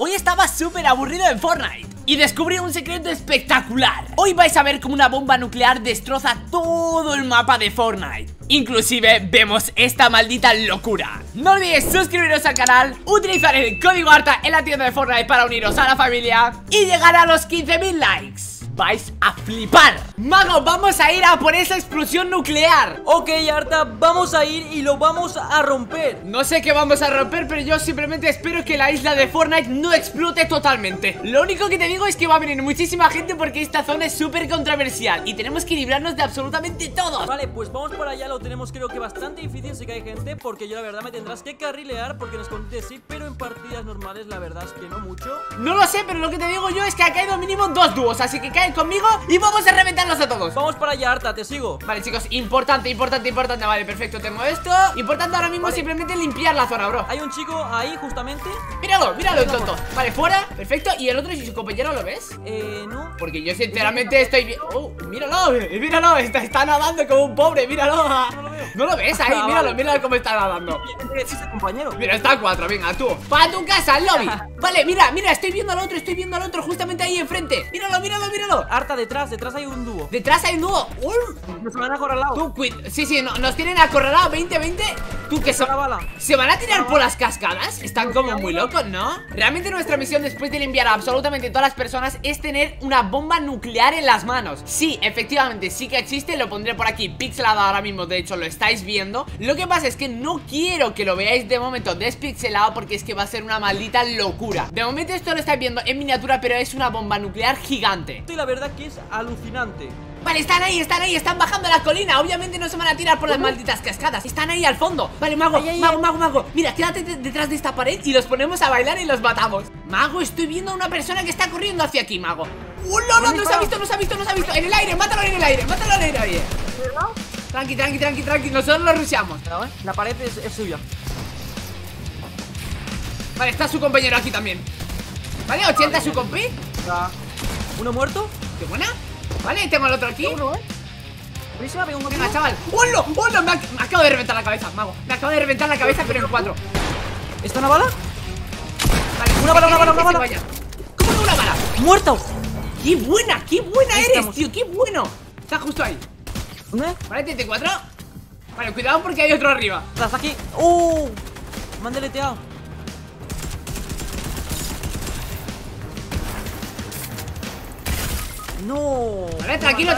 Hoy estaba súper aburrido en Fortnite y descubrí un secreto espectacular. Hoy vais a ver cómo una bomba nuclear destroza todo el mapa de Fortnite. Inclusive vemos esta maldita locura. No olvidéis suscribiros al canal, utilizar el código ARTA en la tienda de Fortnite para uniros a la familia y llegar a los 15.000 likes. Vais a flipar. Mago, vamos a ir a por esa explosión nuclear. Ok, Arta, vamos a ir y lo vamos a romper. No sé qué vamos a romper, pero yo simplemente espero que la isla de Fortnite no explote totalmente. Lo único que te digo es que va a venir muchísima gente porque esta zona es súper controversial y tenemos que librarnos de absolutamente todos. Vale, pues vamos para allá. Lo tenemos creo que bastante difícil si que hay gente, porque yo la verdad me tendrás que carrilear porque nos conté sí, pero en partidas normales la verdad es que no mucho. No lo sé, pero lo que te digo yo es que ha caído mínimo dos dúos, así que cae conmigo y vamos a reventarlos a todos. Vamos para allá, Arta, te sigo. Vale, chicos, importante, importante, importante. Vale, perfecto, tengo esto. Importante ahora mismo, vale, simplemente limpiar la zona, bro. Hay un chico ahí, justamente. Míralo, míralo, el tonto. Vale, fuera, perfecto. ¿Y el otro y su compañero lo ves? No. Porque yo sinceramente estoy... Oh, míralo, míralo, está nadando como un pobre, míralo. No lo veo. ¿No lo ves ahí? Míralo, míralo cómo está nadando. ¿Es ese compañero? Mira, está a cuatro, venga, tú. Para tu casa, al lobby. Vale, mira, mira, estoy viendo al otro justamente ahí enfrente. Míralo, míralo, míralo. Arta, detrás hay un dúo. ¿Detrás hay un dúo? Nos van acorralado. Sí, nos tienen acorralado. 20. Tú que se van a tirar por las cascadas. Están como muy locos, ¿no? Realmente nuestra misión después de limpiar a absolutamente todas las personas es tener una bomba nuclear en las manos. Sí, efectivamente, sí que existe. Lo pondré por aquí pixelado ahora mismo. De hecho, lo estáis viendo. Lo que pasa es que no quiero que lo veáis de momento despixelado porque es que va a ser una maldita locura. De momento esto lo estáis viendo en miniatura, pero es una bomba nuclear gigante. La verdad que es alucinante. Vale, están ahí, están bajando la colina. Obviamente no se van a tirar por las malditas cascadas. Están ahí al fondo. Vale, mago. Mira, quédate detrás de esta pared y los ponemos a bailar y los matamos. Mago, estoy viendo a una persona que está corriendo hacia aquí, mago. No, nos ha visto. En el aire, mátalo en el aire. Tranqui, nosotros lo rusheamos. La pared es suya. Vale, está su compañero aquí también. Vale, 80 su compi. ¿Uno muerto? ¿Qué buena? Vale, tengo el otro aquí. Venga, chaval. ¡Hola! Me acabo de reventar la cabeza, mago. Me acabo de reventar la cabeza, pero en cuatro. ¿Está una bala? Vale, una bala. ¿Cómo no una bala? ¡Muerto! ¡Qué buena ahí eres, estamos, tío! ¡Qué bueno! Está justo ahí. ¿Dónde? Vale, 34. Vale, cuidado porque hay otro arriba. Estás aquí. ¡Uh! Me han deleteado. No. Vale, tranquilo.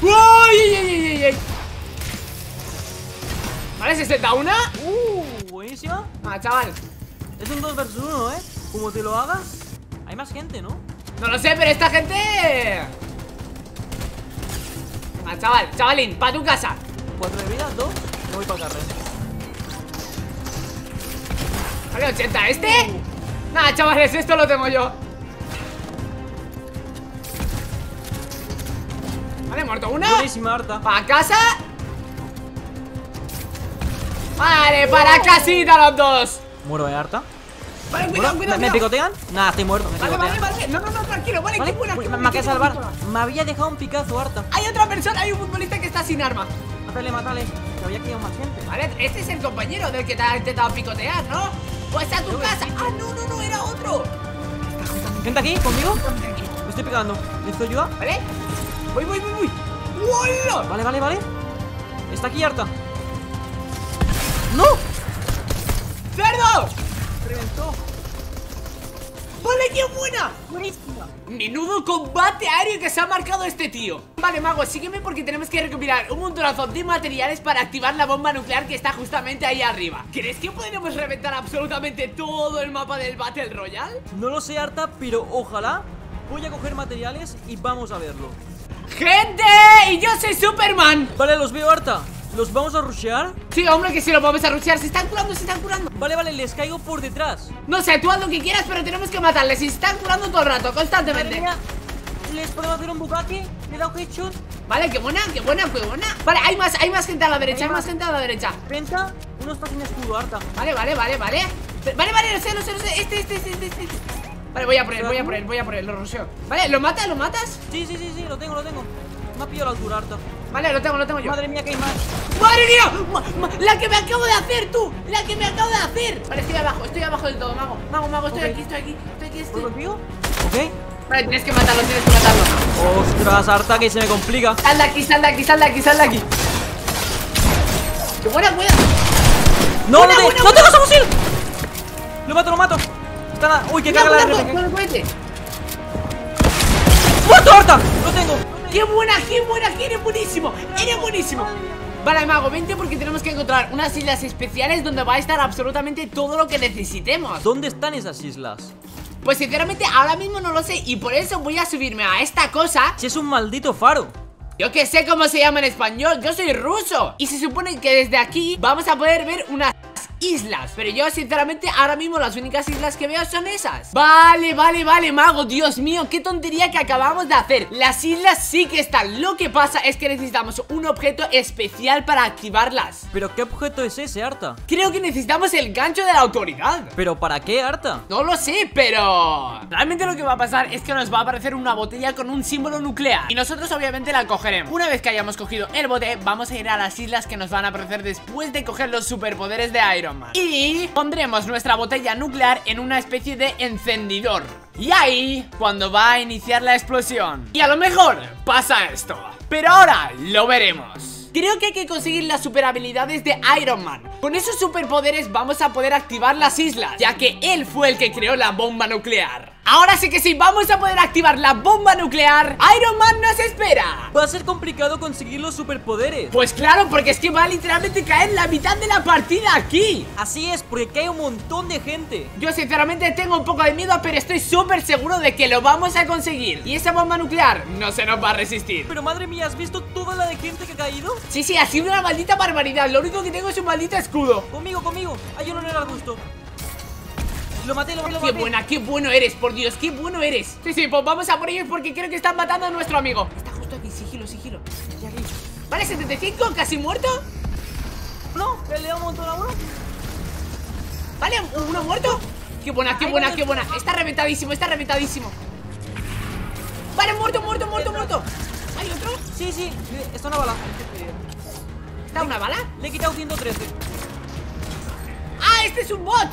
¡Ay! Vale, 61. Buenísimo. Ah, chaval. Es un 2 vs 1, ¿eh? Como te lo hagas. Hay más gente, ¿no? No lo sé, pero esta gente... Ah, chavalín, pa' tu casa. 4 de vida, 2. No voy para carrer. Vale, 80, ¿este? Nada, chavales, esto lo tengo yo. Vale, muerto uno. Buenísima, Arta. Para casa. Vale, para casita los dos. Muero de Arta. Vale, cuidado. ¿Me picotean? Nada, estoy muerto. Vale. No, tranquilo. Vale, qué buena. Me queda salvar. Me había dejado un picazo, Arta. Hay otra persona, hay un futbolista que está sin arma. Mátale. Que había quedado más gente. Vale, este es el compañero del que te ha intentado picotear, ¿no? Pues a tu casa. Ah, no, era otro. Vente aquí, conmigo. Me estoy pegando. ¿Necesito ayuda? Vale. Voy. ¡Hola! Vale. Está aquí, Arta. ¡No! ¡Cerdo! Reventó. Vale, qué buena. Buenísima. Menudo combate aéreo que se ha marcado este tío. Vale, mago, sígueme porque tenemos que recopilar un montonazo de materiales para activar la bomba nuclear que está justamente ahí arriba. ¿Crees que podremos reventar absolutamente todo el mapa del Battle Royale? No lo sé, Arta, pero ojalá. Voy a coger materiales y vamos a verlo. ¡Gente! ¡Y yo soy Superman! Vale, los veo, Arta. ¿Los vamos a rushear? Sí, hombre, que sí los vamos a rushear. Se están curando. Vale, les caigo por detrás. No sé, tú haz lo que quieras, pero tenemos que matarles. Y se están curando todo el rato, constantemente. Vale, ¿les podemos hacer un bucaque? ¿Le he dado headshot? Vale, qué buena. Vale, hay más gente a la derecha, Venta, uno está sin escudo, Arta. Vale. Vale, lo sé. Este. Vale, voy a por él, lo rusheo. Vale, ¿lo matas? Sí, lo tengo. Me ha pillado la altura, Arta. Vale, lo tengo yo. Madre mía, que hay más. ¡Madre mía! ¡La que me acabo de hacer, tú! ¡La que me acabo de hacer! Vale, estoy abajo del todo, mago, estoy aquí. ¿Por lo ok? Vale, tienes que matarlo. Ostras, harta que se me complica. Sal de aquí. ¡Qué buena! ¡No tengo ese fusil! Lo mato. Está nada. Uy, que caga la RPG. ¡Muerto, harta! Lo tengo. ¡Qué buena! ¡Eres buenísimo! Vale, mago, vente porque tenemos que encontrar unas islas especiales donde va a estar absolutamente todo lo que necesitemos. ¿Dónde están esas islas? Pues sinceramente ahora mismo no lo sé y por eso voy a subirme a esta cosa. Si es un maldito faro. Yo que sé cómo se llama en español, yo soy ruso. Y se supone que desde aquí vamos a poder ver unas islas. Pero yo sinceramente ahora mismo las únicas islas que veo son esas. Vale, mago, Dios mío, qué tontería que acabamos de hacer. Las islas sí que están, lo que pasa es que necesitamos un objeto especial para activarlas. ¿Pero qué objeto es ese, Arta? Creo que necesitamos el gancho de la autoridad. ¿Pero para qué, Arta? No lo sé, pero... realmente lo que va a pasar es que nos va a aparecer una botella con un símbolo nuclear y nosotros obviamente la cogeremos. Una vez que hayamos cogido el bote, vamos a ir a las islas que nos van a aparecer después de coger los superpoderes de Iron Man. Y pondremos nuestra botella nuclear en una especie de encendidor. Y ahí, cuando va a iniciar la explosión. Y a lo mejor pasa esto. Pero ahora lo veremos. Creo que hay que conseguir las super habilidades de Iron Man. Con esos superpoderes vamos a poder activar las islas, ya que él fue el que creó la bomba nuclear. Ahora sí que sí, vamos a poder activar la bomba nuclear. Iron Man nos espera. Va a ser complicado conseguir los superpoderes. Pues claro, porque es que va a literalmente caer la mitad de la partida aquí. Así es, porque cae un montón de gente. Yo sinceramente tengo un poco de miedo, pero estoy súper seguro de que lo vamos a conseguir. Y esa bomba nuclear no se nos va a resistir. Pero madre mía, ¿has visto toda la de gente que ha caído? Sí, ha sido una maldita barbaridad. Lo único que tengo es un maldito escudo. Conmigo. Hay uno en el arbusto. Lo maté. Qué bueno eres, por Dios, qué bueno eres. Sí, pues vamos a por ellos porque creo que están matando a nuestro amigo. Está justo aquí, sigilo. Vale, 75, casi muerto. No, le he dado un montón a uno. Vale, uno muerto. Qué buena. Está reventadísimo. Vale, muerto. ¿Hay otro? Sí, está una bala. ¿Está una bala? Le he quitado 113. ¡Ah, este es un bot!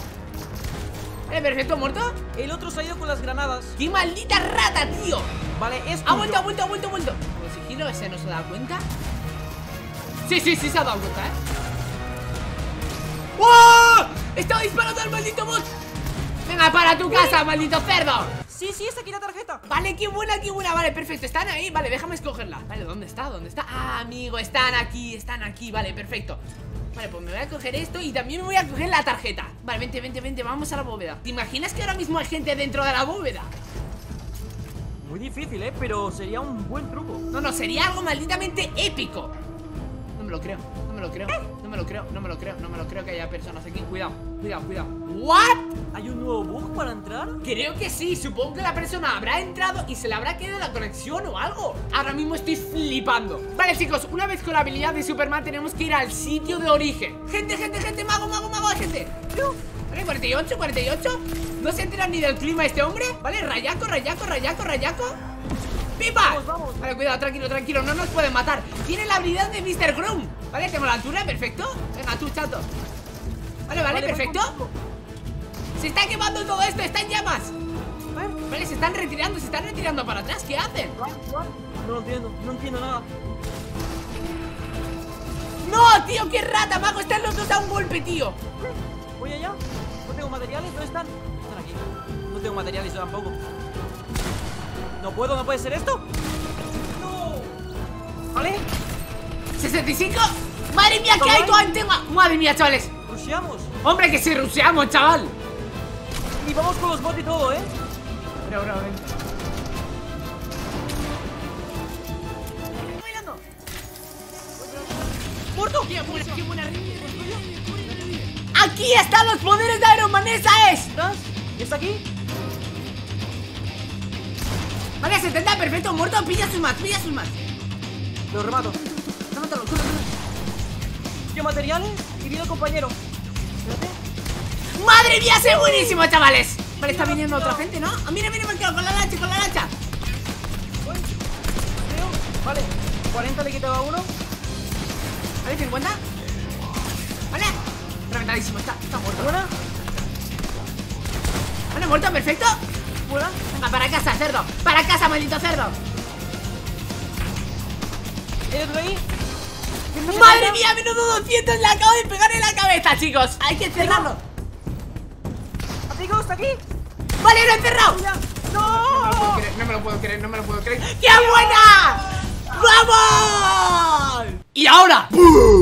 Perfecto, muerto. El otro se ha ido con las granadas. ¡Qué maldita rata, tío! Vale, esto. Ha vuelto. Con sigilo, ese no se da cuenta. Sí, se ha dado cuenta, ¡Wow! ¡Estaba disparando al maldito bot! ¡Venga, para tu casa, maldito cerdo! Sí, está aquí la tarjeta. Vale, qué buena, vale, perfecto, están ahí. Vale, déjame escogerla. Vale, ¿dónde está? Ah, amigo, están aquí, vale, perfecto. Vale, pues me voy a coger esto y también me voy a coger la tarjeta. Vale, vente, vamos a la bóveda. ¿Te imaginas que ahora mismo hay gente dentro de la bóveda? Muy difícil, pero sería un buen truco. No, sería algo malditamente épico. No me lo creo que haya personas aquí. Cuidado. ¿What? ¿Hay un nuevo bug para entrar? Creo que sí, supongo que la persona habrá entrado y se le habrá quedado la conexión o algo. Ahora mismo estoy flipando. Vale, chicos, una vez con la habilidad de Superman tenemos que ir al sitio de origen. Gente, mago, gente. Vale, 48. No se entera ni del clima este hombre. Vale, rayaco. ¡Pipa! Vamos. Vale, cuidado, tranquilo, no nos pueden matar. Tiene la habilidad de Mr. Groom. Vale, tengo la altura, perfecto. Venga, tú, chato. Vale, perfecto. Se está quemando todo esto, está en llamas. Vale, se están retirando para atrás, ¿qué hacen? No entiendo nada. ¡No, tío, qué rata, mago! Están los dos a un golpe, tío. Voy allá, no tengo materiales, ¿dónde están? Están aquí, no tengo materiales yo tampoco. ¿No puede ser esto? ¡No! ¿Vale? ¿65? ¡Madre mía, qué hay todo en tema! ¡Madre mía, chavales! ¿Ruseamos? ¡Hombre, que sí ruseamos, chaval! Y vamos con los bots y todo, ¿eh? Pero, ¿qué bailando? ¡Muerto! ¡Qué buena! ¡Aquí están los poderes de Iron Man! ¡Esa es! ¿Está aquí? Vale, 70, perfecto, muerto, pilla sus más. Lo remato. Yo materiales y viene el compañero. Espérate. ¡Madre mía, es buenísimo, chavales! Vale, está viniendo otra gente, ¿no? ¡Ah, mira, me quedo con la lancha! Vale. 40 le quitaba uno. Vale, 50. Vale, reventadísimo, está muerta. Buena. Vale, muerto, perfecto. Buena. Venga, para casa, cerdo. Para casa, maldito cerdo. ¿El otro ahí? ¡Madre mía, menudo 200! Le acabo de pegar en la cabeza, chicos. Hay que cerrarlo. ¿Amigo, está aquí? Vale, lo he cerrado. No, no me lo puedo creer, no me lo puedo creer. ¡Qué buena! ¡Vamos! Y ahora ¡bum!